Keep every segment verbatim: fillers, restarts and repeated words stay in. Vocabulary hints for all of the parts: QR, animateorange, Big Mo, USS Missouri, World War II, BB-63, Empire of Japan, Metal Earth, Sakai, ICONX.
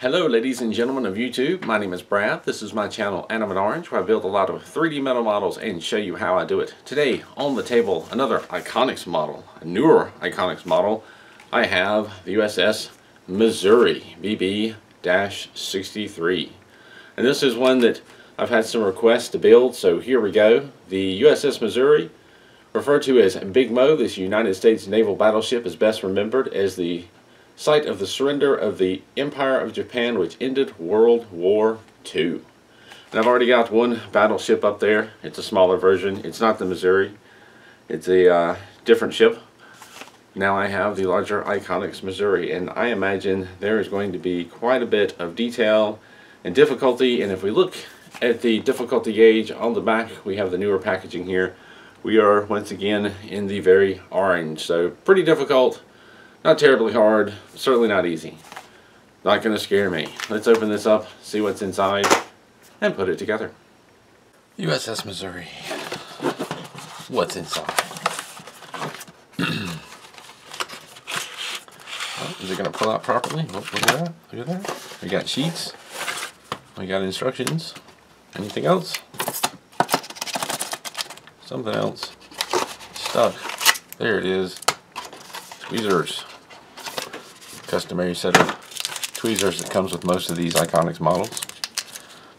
Hello ladies and gentlemen of YouTube, my name is Brad, this is my channel Animate Orange, where I build a lot of three D metal models and show you how I do it. Today on the table, another ICONX model, a newer ICONX model. I have the U S S Missouri B B sixty-three, and this is one that I've had some requests to build, so here we go. The U S S Missouri, referred to as Big Mo, this United States naval battleship is best remembered as the site of the surrender of the Empire of Japan, which ended World War Two. And I've already got one battleship up there. It's a smaller version. It's not the Missouri. It's a uh, different ship. Now I have the larger ICONX Missouri, and I imagine there is going to be quite a bit of detail and difficulty. And if we look at the difficulty gauge on the back, we have the newer packaging here. We are once again in the very orange, so pretty difficult. Not terribly hard, certainly not easy. Not going to scare me. Let's open this up, see what's inside, and put it together. U S S Missouri. What's inside? Oh, is it going to pull out properly? Oh, look at that. Look at that. We got sheets. We got instructions. Anything else? Something else. Stuck. There it is. Tweezers. Customary set of tweezers that comes with most of these ICONX models.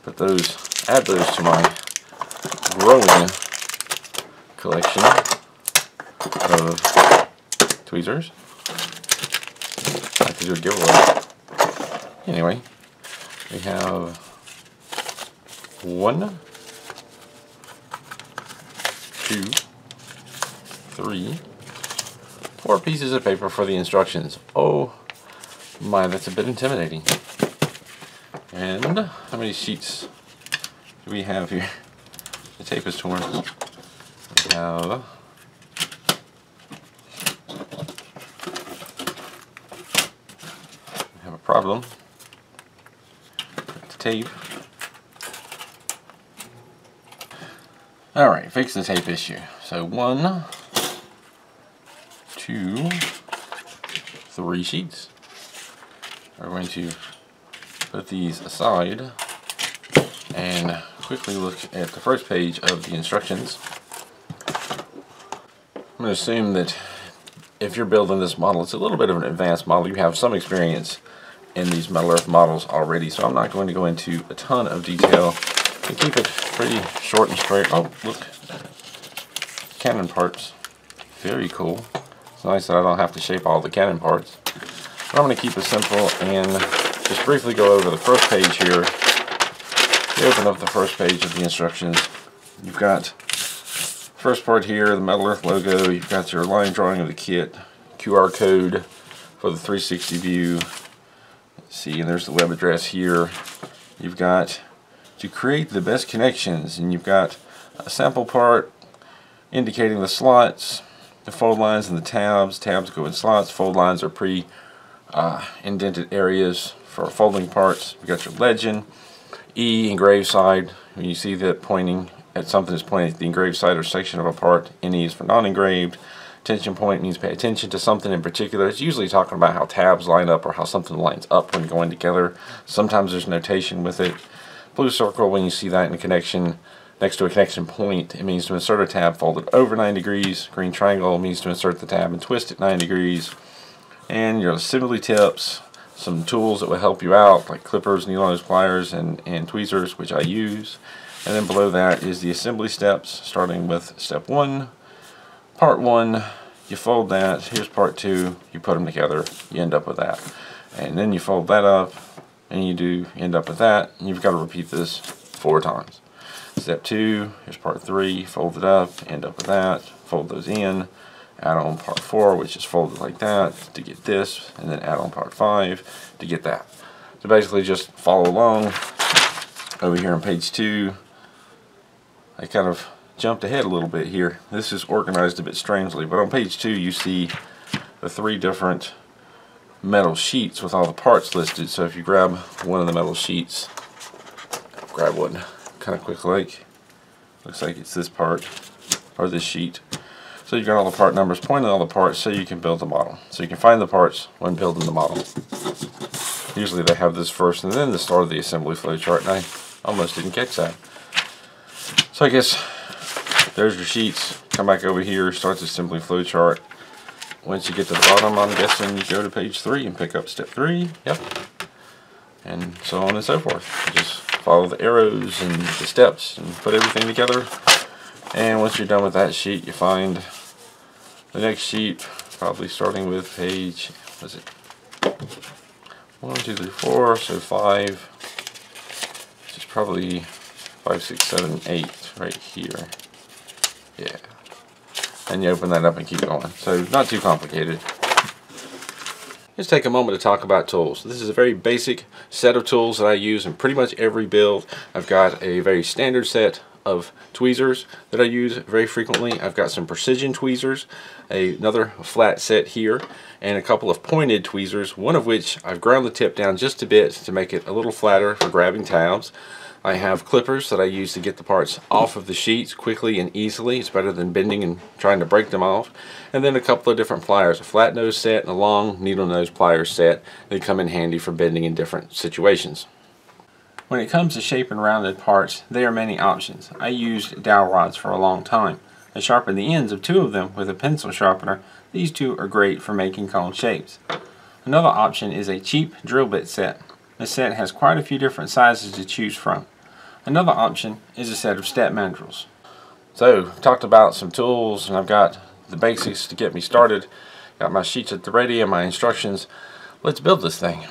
But those, add those to my growing collection of tweezers. I could do a giveaway. Anyway, we have one, two, three, four pieces of paper for the instructions. Oh my, that's a bit intimidating. And how many sheets do we have here? The tape is torn. We have we have a problem with the tape. Alright, fix the tape issue. So one, two, three sheets. We're going to put these aside and quickly look at the first page of the instructions. I'm going to assume that if you're building this model, it's a little bit of an advanced model. You have some experience in these Metal Earth models already, so I'm not going to go into a ton of detail. To keep it pretty short and straight. Oh, look. Cannon parts. Very cool. It's nice that I don't have to shape all the cannon parts. But I'm going to keep it simple and just briefly go over the first page here. If you open up the first page of the instructions, you've got first part here, the Metal Earth logo. You've got your line drawing of the kit, Q R code for the three sixty view. Let's see, and there's the web address here. You've got to create the best connections, and you've got a sample part indicating the slots, the fold lines and the tabs. Tabs go in slots, fold lines are pre uh, indented areas for folding parts. You've got your legend, E, engraved side. When you see that pointing at something that's pointing at the engraved side or section of a part, N E is for non-engraved. Attention point means pay attention to something in particular. It's usually talking about how tabs line up or how something lines up when going together. Sometimes there's notation with it. Blue circle, when you see that in a connection, next to a connection point, it means to insert a tab folded over nine degrees. Green triangle means to insert the tab and twist it nine degrees. And your assembly tips, some tools that will help you out, like clippers, needle nose pliers, and, and tweezers, which I use. And then below that is the assembly steps, starting with step one. Part one, you fold that. Here's part two, you put them together, you end up with that. And then you fold that up, and you do end up with that. And you've got to repeat this four times. Step two, here's part three, fold it up, end up with that, fold those in, add on part four, which is folded like that to get this, and then add on part five to get that. So basically just follow along. Over here on page two, I kind of jumped ahead a little bit here. This is organized a bit strangely, but on page two you see the three different metal sheets with all the parts listed. So if you grab one of the metal sheets, grab one kind of quick like, looks like it's this part or this sheet. So you've got all the part numbers, point at all the parts so you can build the model. So you can find the parts when building the model. Usually they have this first and then the start of the assembly flow chart, and I almost didn't catch that. So I guess there's your sheets. Come back over here, start the assembly flow chart. Once you get to the bottom, I'm guessing you go to page three and pick up step three. Yep. And so on and so forth. You just follow the arrows and the steps and put everything together. And once you're done with that sheet, you find the next sheet, probably starting with page, what is it? One, two, three, four, so five. It's probably five, six, seven, eight right here. Yeah. And you open that up and keep going. So not too complicated. Let's take a moment to talk about tools. This is a very basic set of tools that I use in pretty much every build. I've got a very standard set of tweezers that I use very frequently. I've got some precision tweezers, a, another flat set here, and a couple of pointed tweezers, one of which I've ground the tip down just a bit to make it a little flatter for grabbing tabs. I have clippers that I use to get the parts off of the sheets quickly and easily. It's better than bending and trying to break them off. And then a couple of different pliers, a flat nose set and a long needle nose pliers set. They come in handy for bending in different situations. When it comes to shape and rounded parts, there are many options. I used dowel rods for a long time. I sharpened the ends of two of them with a pencil sharpener. These two are great for making cone shapes. Another option is a cheap drill bit set. This set has quite a few different sizes to choose from. Another option is a set of step mandrels. So, talked about some tools, and I've got the basics to get me started. Got my sheets at the ready and my instructions. Let's build this thing.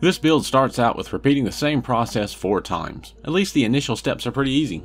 This build starts out with repeating the same process four times. At least the initial steps are pretty easy.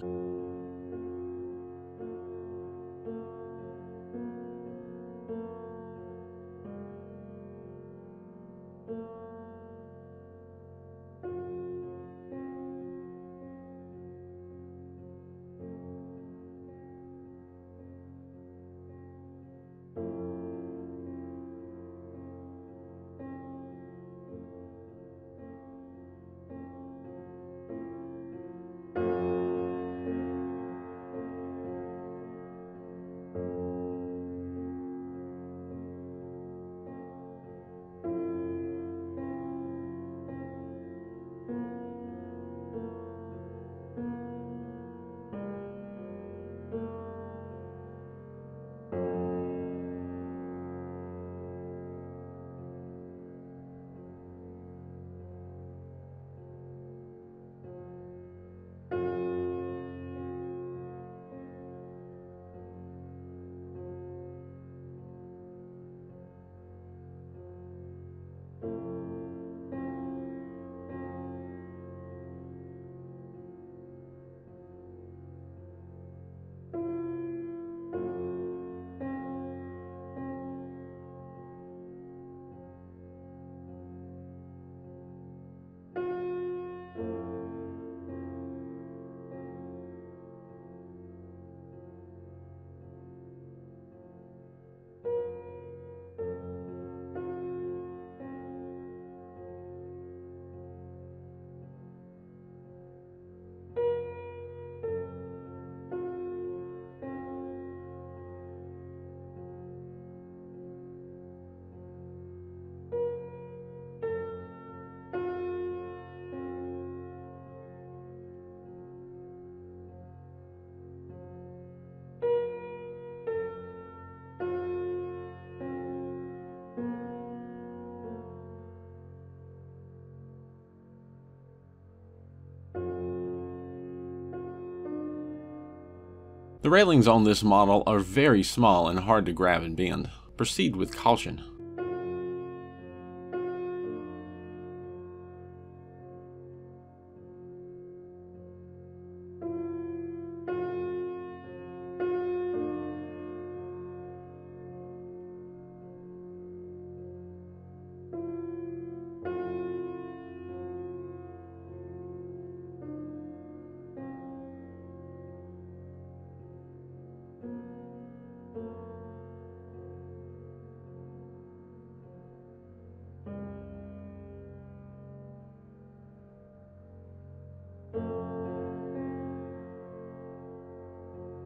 The railings on this model are very small and hard to grab and bend. Proceed with caution.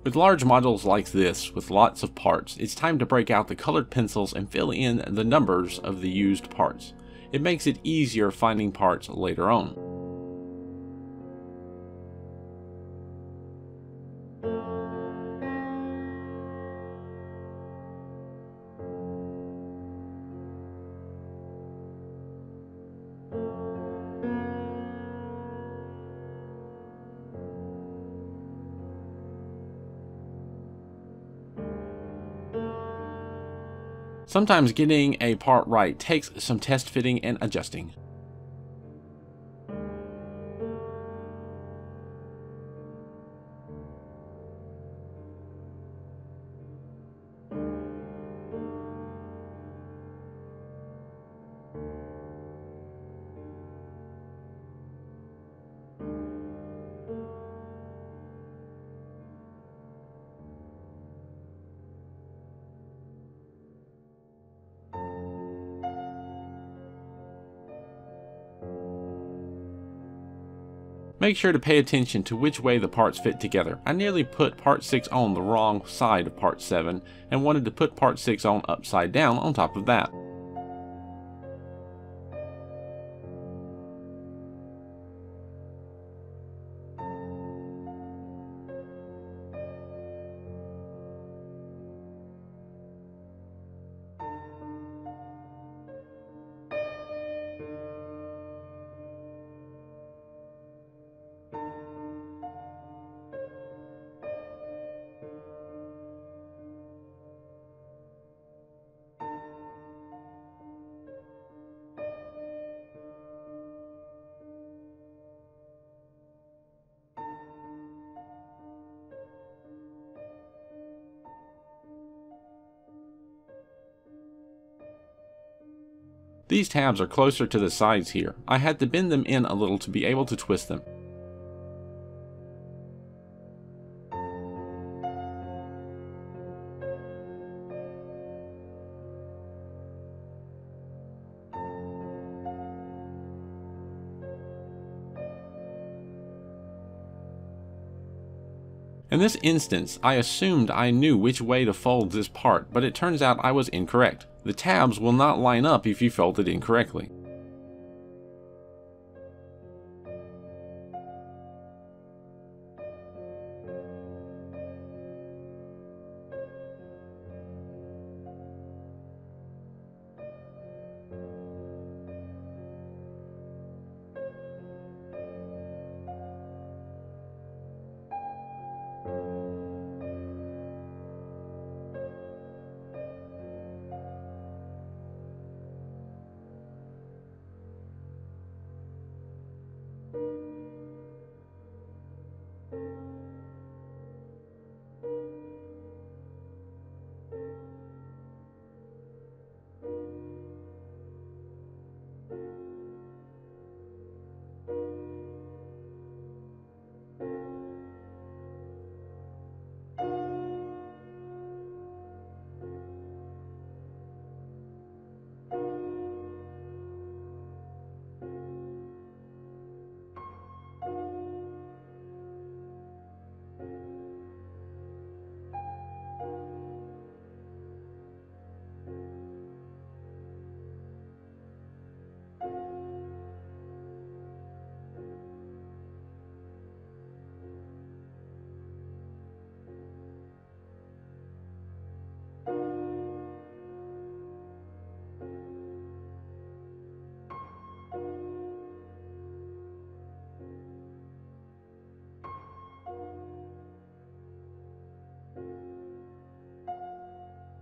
With large models like this, with lots of parts, it's time to break out the colored pencils and fill in the numbers of the used parts. It makes it easier finding parts later on. Sometimes getting a part right takes some test fitting and adjusting. Make sure to pay attention to which way the parts fit together. I nearly put part six on the wrong side of part seven and wanted to put part six on upside down on top of that. These tabs are closer to the sides here. I had to bend them in a little to be able to twist them. In this instance, I assumed I knew which way to fold this part, but it turns out I was incorrect. The tabs will not line up if you fold it incorrectly.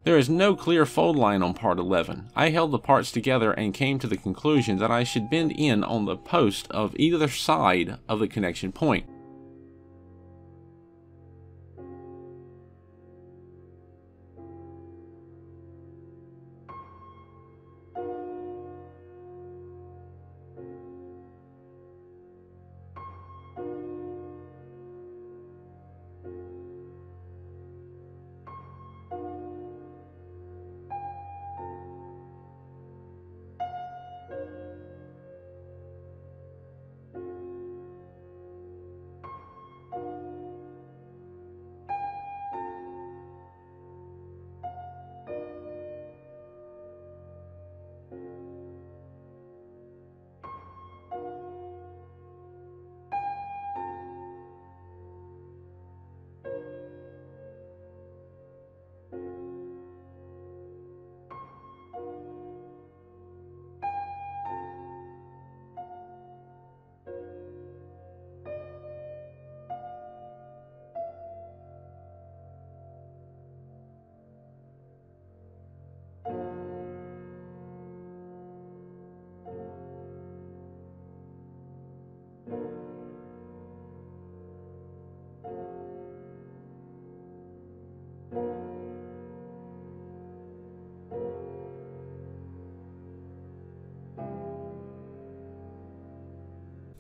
There is no clear fold line on part eleven. I held the parts together and came to the conclusion that I should bend in on the post of either side of the connection point.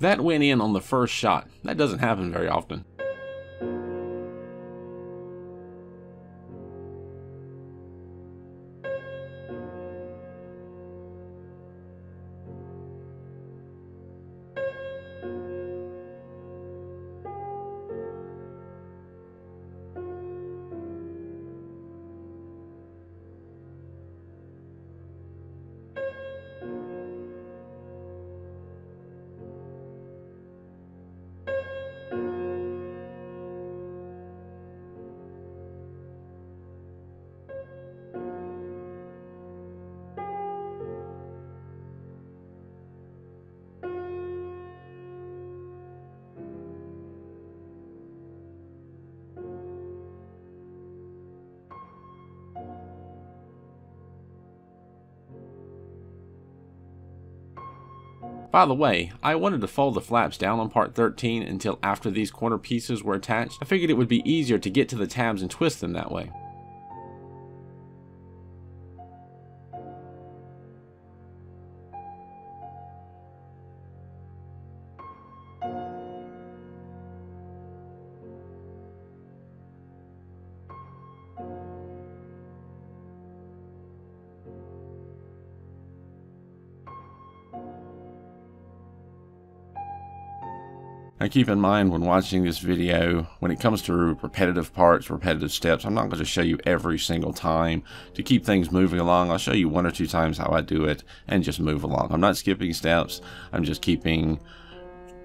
That went in on the first shot. That doesn't happen very often. By the way, I wanted to fold the flaps down on part thirteen until after these corner pieces were attached. I figured it would be easier to get to the tabs and twist them that way. Now keep in mind when watching this video, when it comes to repetitive parts, repetitive steps, I'm not going to show you every single time. To keep things moving along, I'll show you one or two times how I do it and just move along. I'm not skipping steps, I'm just keeping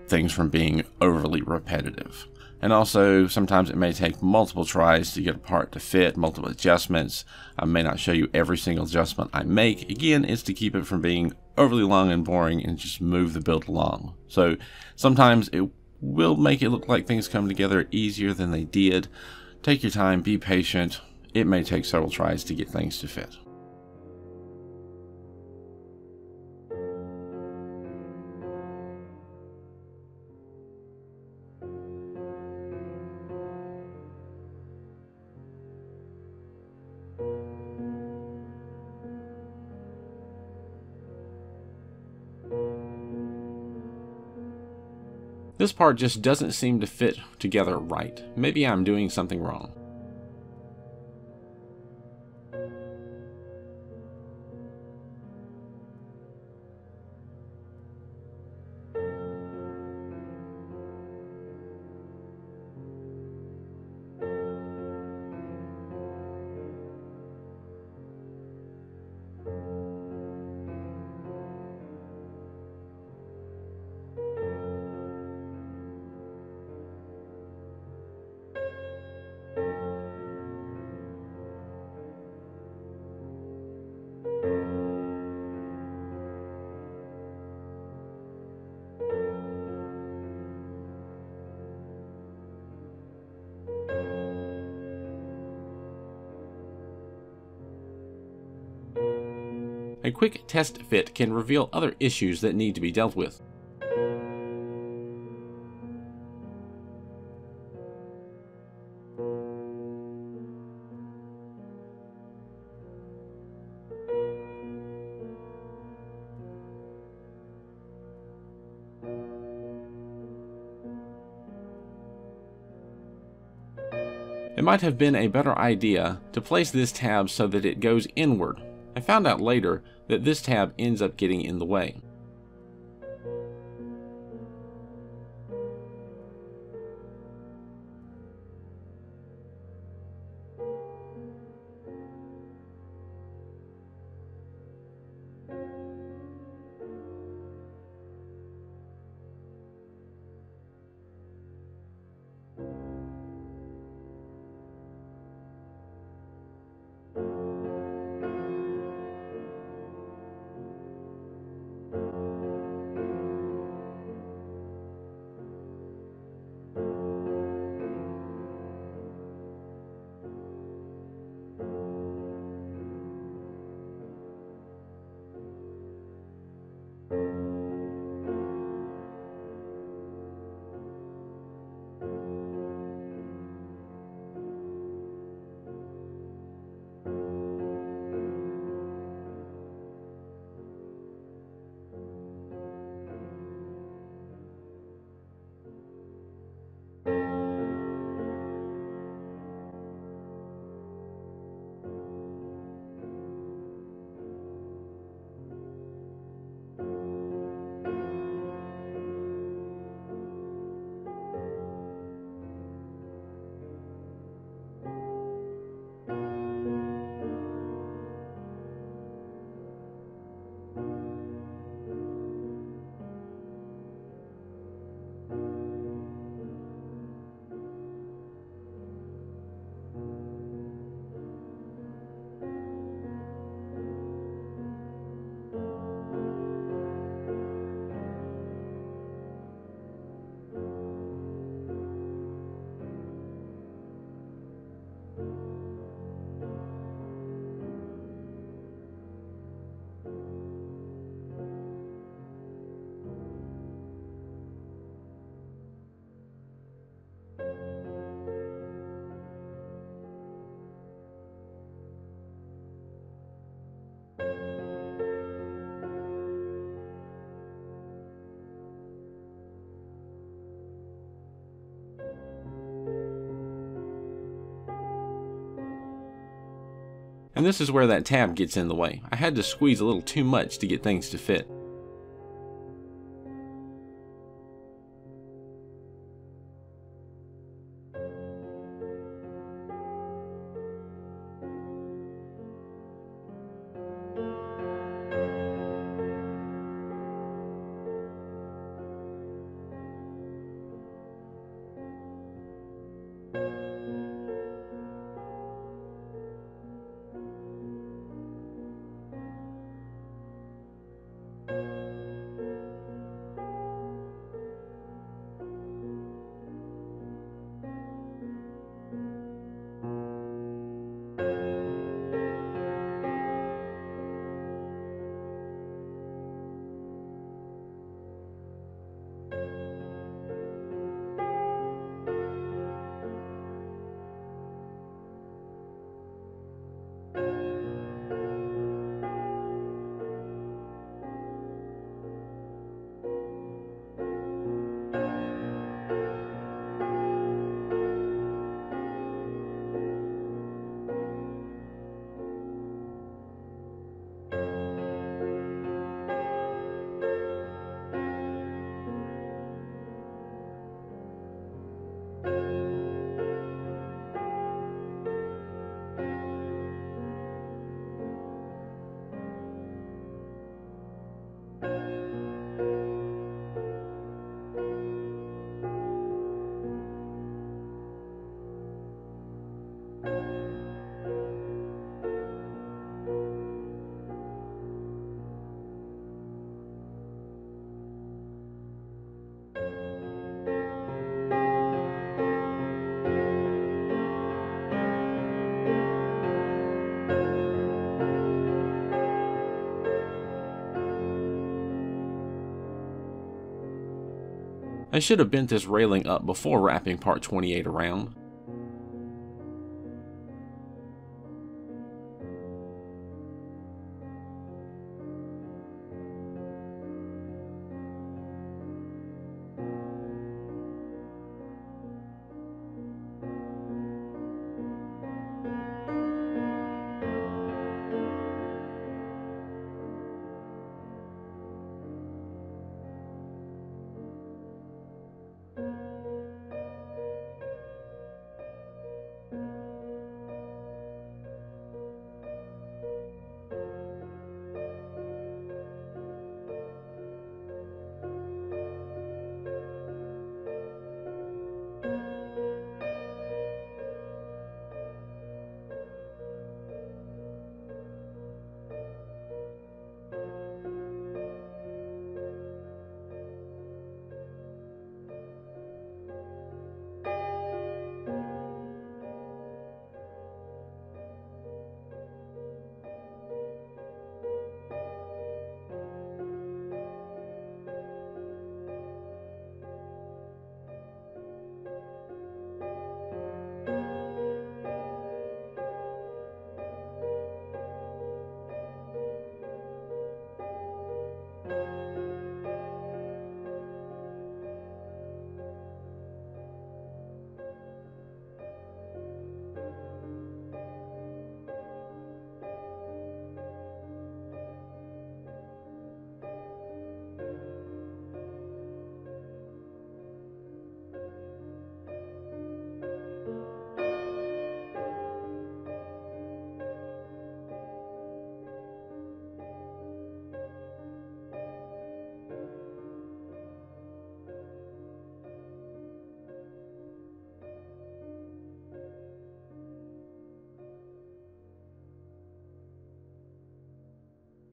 things from being overly repetitive. And also, sometimes it may take multiple tries to get a part to fit, multiple adjustments. I may not show you every single adjustment I make. Again, it's to keep it from being overly long and boring and just move the build along. So sometimes it will make it look like things come together easier than they did. Take your time, be patient. It may take several tries to get things to fit. This part just doesn't seem to fit together right. Maybe I'm doing something wrong. A quick test fit can reveal other issues that need to be dealt with. It might have been a better idea to place this tab so that it goes inward. I found out later that this tab ends up getting in the way. And this is where that tab gets in the way. I had to squeeze a little too much to get things to fit. I should have bent this railing up before wrapping part twenty-eight around.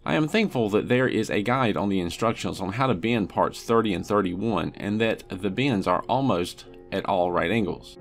I am thankful that there is a guide on the instructions on how to bend parts thirty and thirty-one, and that the bends are almost at all right angles.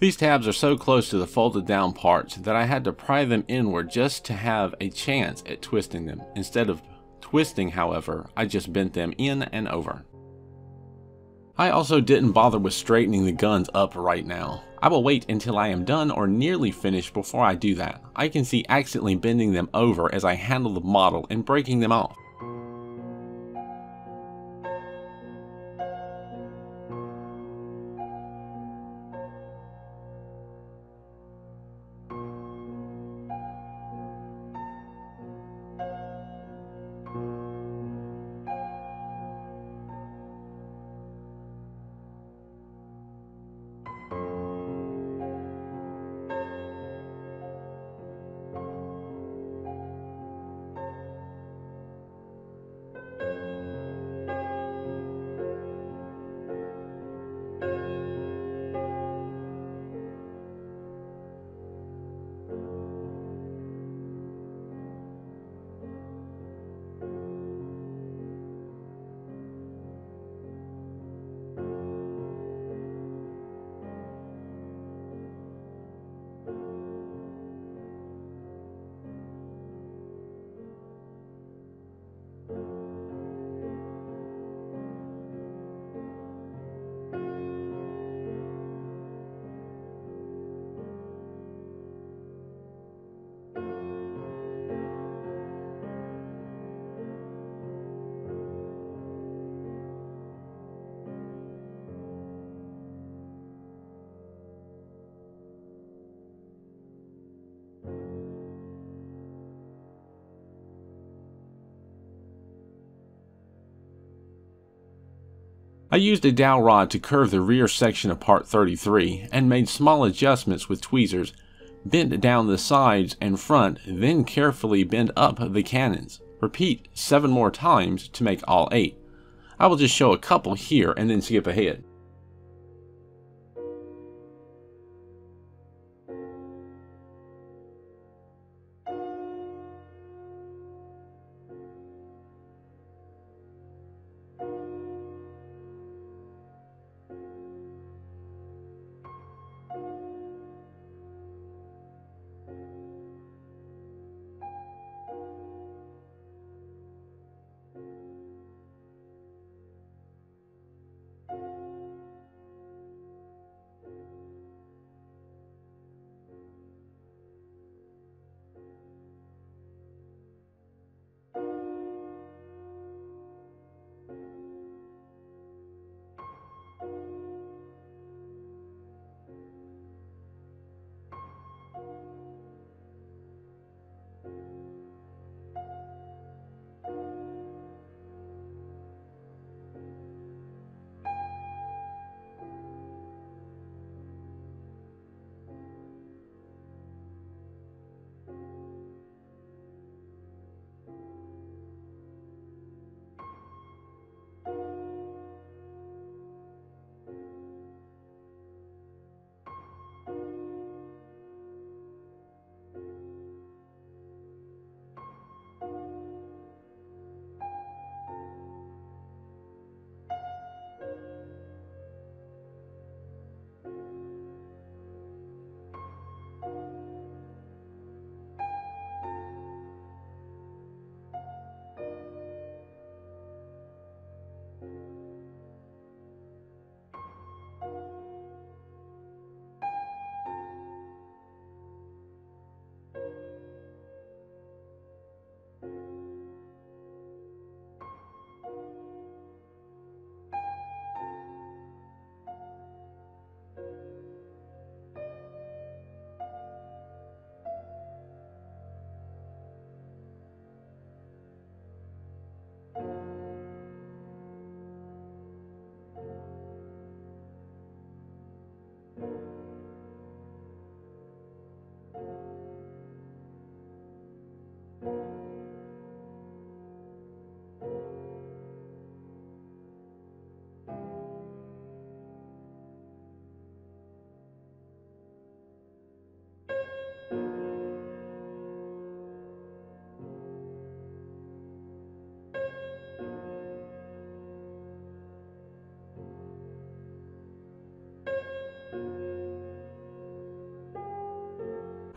These tabs are so close to the folded down parts that I had to pry them inward just to have a chance at twisting them. Instead of twisting, however, I just bent them in and over. I also didn't bother with straightening the guns up right now. I will wait until I am done or nearly finished before I do that. I can see accidentally bending them over as I handle the model and breaking them off. I used a dowel rod to curve the rear section of part thirty-three and made small adjustments with tweezers, bent down the sides and front, then carefully bent up the cannons. Repeat seven more times to make all eight. I will just show a couple here and then skip ahead.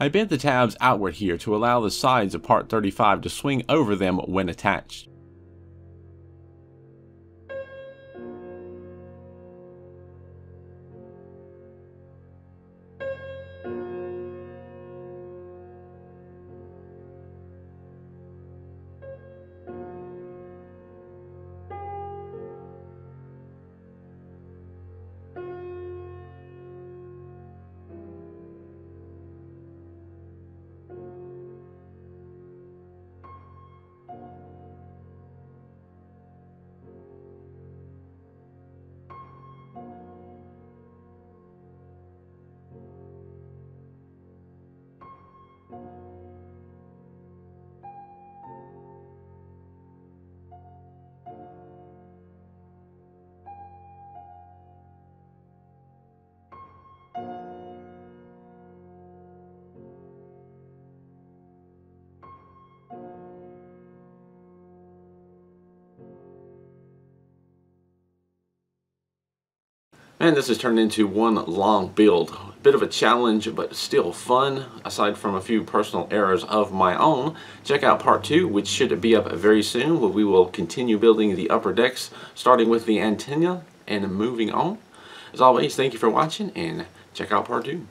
I bent the tabs outward here to allow the sides of Part thirty-five to swing over them when attached. And this has turned into one long build. A bit of a challenge, but still fun. Aside from a few personal errors of my own, check out part two, which should be up very soon, where we will continue building the upper decks, starting with the antenna and moving on. As always, thank you for watching, and check out part two.